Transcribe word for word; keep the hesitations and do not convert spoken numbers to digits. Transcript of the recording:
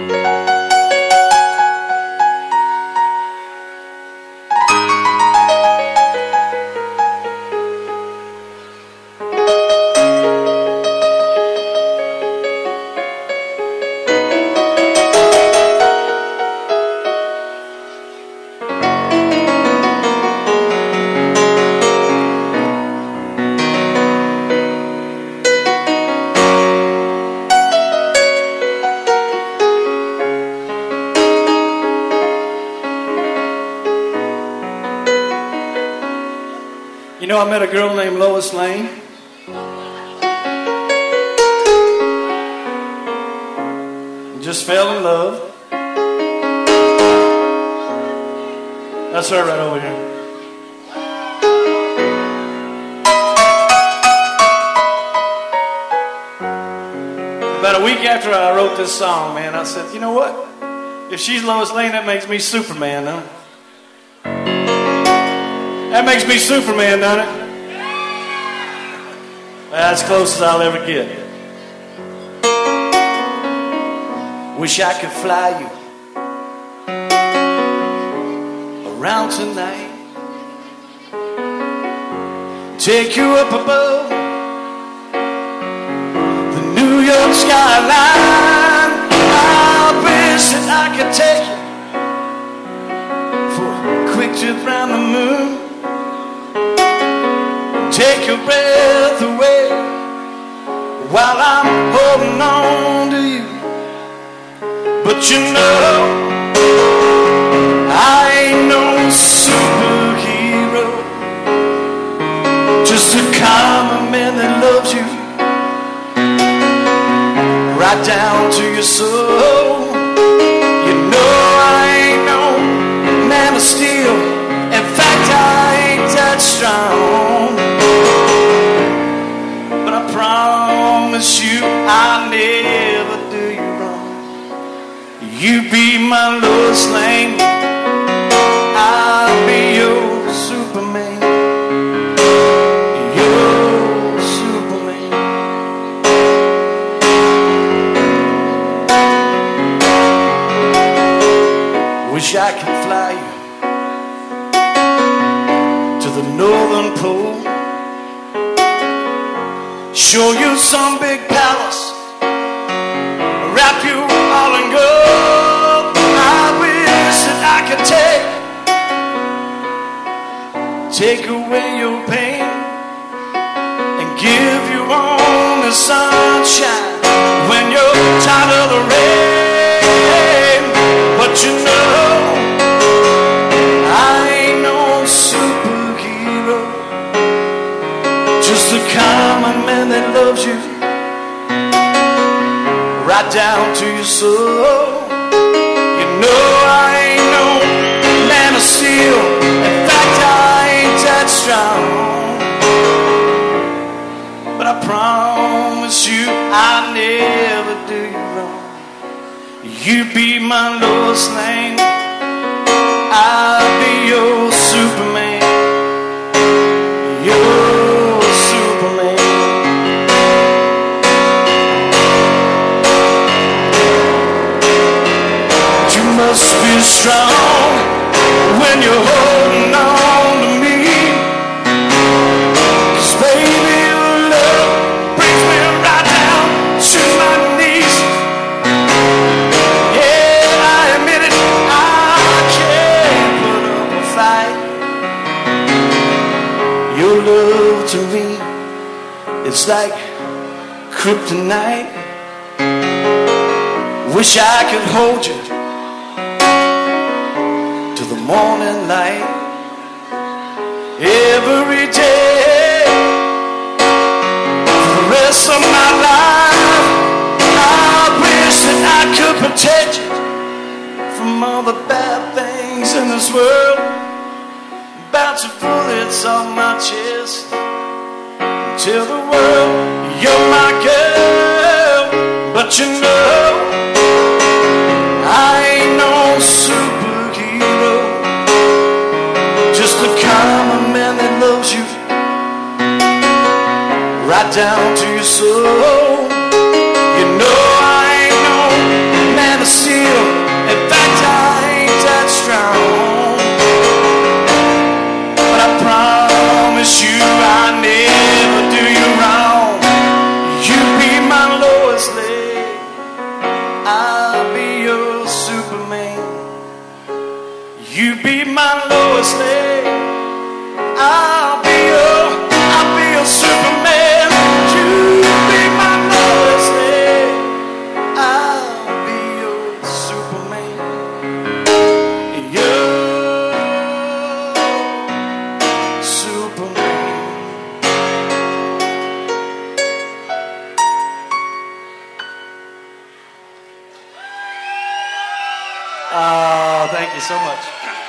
You know, I met a girl named Lois Lane. Just fell in love. That's her right over here. About a week after I wrote this song, man, I said, you know what? If she's Lois Lane, that makes me Superman, huh? That makes me Superman, doesn't it? Yeah. That's as close as I'll ever get. Wish I could fly you around tonight, take you up above the New York skyline. I wish that I could take you for a quick trip round the moon. Take your breath away while I'm holding on to you. But you know I ain't no superhero, just a common man that loves you right down to your soul. You know I ain't no man of steel. In fact, I ain't that strong. You, I'll never do you wrong. You be my Lois Lane, I'll be your Superman, your Superman. Wish I could fly you to the northern pole, show you some big palace, wrap you all in gold. I wish that I could take Take away your pain and give you all the sunshine when you're tired of the rain. But you know I ain't no superhero, just a common man that loves you right down to your soul. You know I ain't no man of steel. In fact, I ain't that strong. But I promise you I'll never do you wrong. You be my Lois Lane, I'll be your Superman, your must be strong when you're holding on to me, 'cause baby your love brings me right down to my knees. Yeah, I admit it, I can't put up a fight. Your love to me, it's like kryptonite. Wish I could hold you to the morning light every day for the rest of my life. I wish that I could protect you from all the bad things in this world. Bounce your bullets off my chest and tell the world you're my girl. But you know I ain't no super, just the common man that loves you right down to your soul. You know I ain't no man to see. Lois Lane, I'll be your Superman. You be my Lois Lane, I'll be your, I'll be your Superman. You be my Lois Lane, I'll be your Superman. Your Superman. Ah, uh, thank you so much.